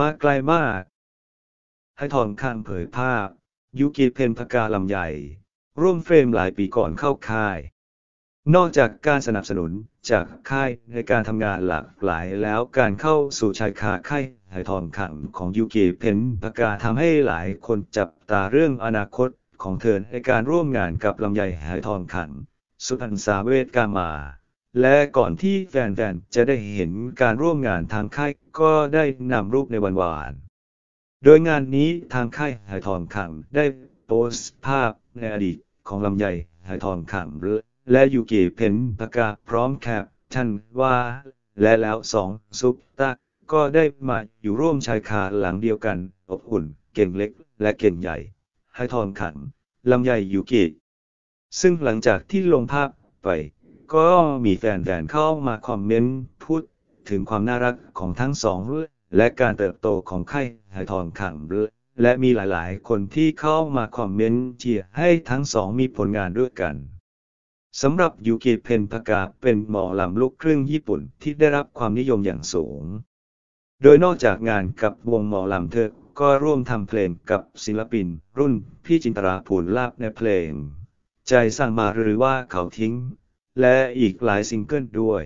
มาไกลมากให้ทองคำเผยภาพยูกิเพ็ญภกาลำใหญ่ร่วมเฟรมหลายปีก่อนเข้าค่ายนอกจากการสนับสนุนจากค่ายในการทำงานหลากหลายแล้วการเข้าสู่ชายคาค่ายไหทองคำของยูกิเพ็ญภกาทำให้หลายคนจับตาเรื่องอนาคตของเธอในการร่วมงานกับลำไยไหทองคำสุพรรณสาเวทกามาและก่อนที่แฟนๆจะได้เห็นการร่วมงานทางค่ายก็ได้นำรูปในวันวานโดยงานนี้ทางค่ายไหทองคำได้โพสต์ภาพในอดีตของลำไยไหทองคำและยูกิเพ็ญภกาพร้อมแคปชั่นว่าและแล้วสองซุปตาก็ได้มาอยู่ร่วมชายคาหลังเดียวกันอบอุ่นเก่งเล็กและเก่งใหญ่ไหทองคำลำไยยูกิซึ่งหลังจากที่ลงภาพไปก็มีแฟนๆเข้ามาคอมเมนต์พูดถึงความน่ารักของทั้งสองและการเติบโตของค่ายไหทองคำและมีหลายๆคนที่เข้ามาคอมเมนต์เชียร์ให้ทั้งสองมีผลงานด้วยกันสำหรับยูกิเพ็ญภกาเป็นหมอลำลูกครึ่งญี่ปุ่นที่ได้รับความนิยมอย่างสูงโดยนอกจากงานกับวงหมอลำเธอก็ร่วมทำเพลงกับศิลปินรุ่นพี่จินตราภูลลาภในเพลงใจสั่งมาหรือว่าเขาทิ้งและอีกหลายซิงเกิลด้วย